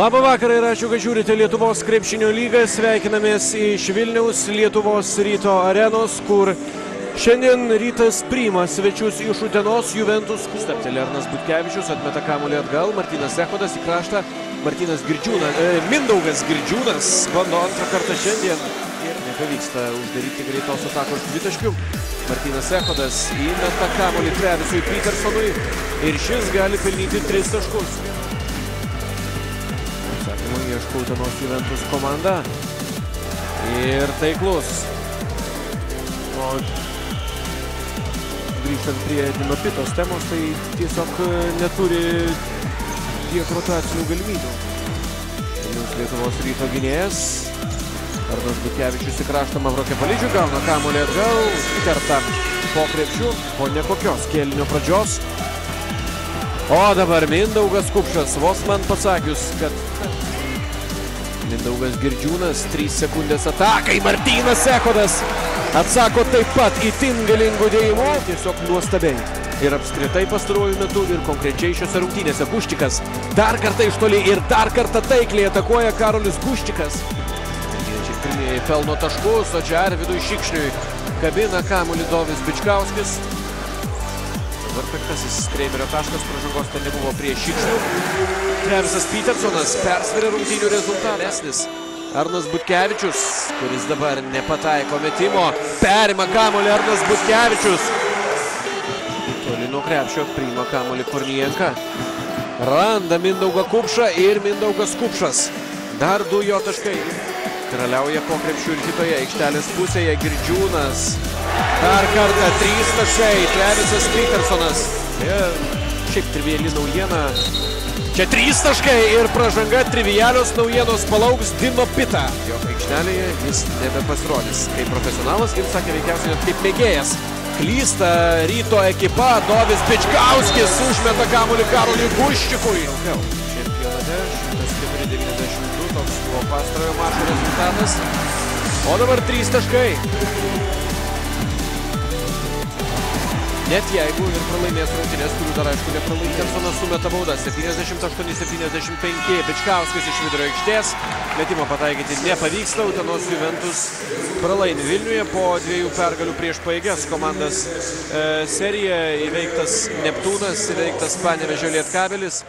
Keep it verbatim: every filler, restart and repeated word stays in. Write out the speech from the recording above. Labą vakarą ir ačiū, kad žiūrite Lietuvos krepšinio lygą. Sveikinamės iš Vilniaus Lietuvos ryto arenos, kur šiandien rytas priima svečius iš Utenos Juventus. Ustaptė Lernas Butkevičius atmeta kamuolį atgal, Martynas Ekodas į kraštą, Martynas Girdžiūnas, e, Mindaugas Girdžiūnas bando antrą kartą šiandien ir nepavyksta uždaryti greitos atakos dvitaškių. Martynas Ekodas įmeta kamuolį Travisui Petersonui ir šis gali pelnyti tris taškus. Atsakymą ieško Utenos Juventus komanda. Ir taiklus. O grįžtant prie Dino Pitos temos, tai tiesiog neturi tiek rotacinių galimybių. Jūs Lietuvos ryto gynėjas. Ardus Bukjevičius į kraštą Mavrokė palidžių, gauna kamuolį atgal, kerta po krepšių, po nekokios kėlinio pradžios. O dabar Mindaugas Kupšas, vos man pasakius, kad Mindaugas Girdžiūnas, trys sekundės atakai, Martynas Ekodas atsako taip pat itin galingų dėjimų. Tiesiog nuostabiai ir apskritai pastaruoju metu ir konkrečiai šiose rungtynėse. Guščikas dar kartą iš toli ir dar kartą taikliai atakuoja Karolis Guščikas. Pelno taškus, o čia Arvidui Šikšniui kabina kamuolį Lidovis Bičkauskis. Dabar penktasis skreimerio taškas, pražangos ten nebuvo prie Šikšnių. Travisas Petersonas persveria rungtynių rezultatesnis. Arnas Butkevičius, kuris dabar nepataiko metimo, perima kamuolį Arnas Butkevičius. Toli nuo krepšio priima kamuolį Kurnijenka. Randa Mindaugą Kupšą ir Mindaugas Kupšas. Dar du jo taškai. Traliauja po krepšių ir kitoje aikštelės pusėje Girdžiūnas. Dar kartą trys taškai, Travisas Petersonas. Šiaip triviali naujiena. Čia trys taškai ir pražanga trivialios naujienos palauks Dino Pita. Jo aikštelėje jis nebepasirodys. Kaip profesionalas, kaip sakė, veikiausiai net kaip mėgėjas. Klysta ryto ekipa, Lidovis Bičkauskis užmeta kamuolį Karoliui Guščikui. Čempionate šimtas keturi devyniasdešimt du. Toks buvo pastarojo mačo rezultatas. O dabar trys taškai. Net jeigu ir pralaimės rungtynes, kurių dar aišku nepralaimės. Petersonas sumeta baudą septyniasdešimt aštuoni septyniasdešimt penki. Bičkauskis iš vidurio aikštės. Metimo pataikyti nepavyksta. Utenos Juventus pralaimi Vilniuje po dviejų pergalių prieš pajėgias komandas e, seriją. Įveiktas Neptūnas, įveiktas Panevežio Lietkabelis.